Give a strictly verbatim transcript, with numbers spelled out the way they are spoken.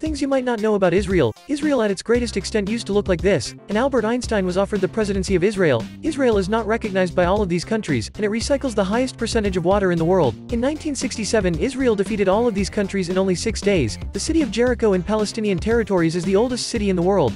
Things you might not know about Israel. Israel at its greatest extent used to look like this, and Albert Einstein was offered the presidency of Israel. Israel is not recognized by all of these countries, and it recycles the highest percentage of water in the world. In nineteen sixty-seven, Israel defeated all of these countries in only six days. The city of Jericho in Palestinian territories is the oldest city in the world.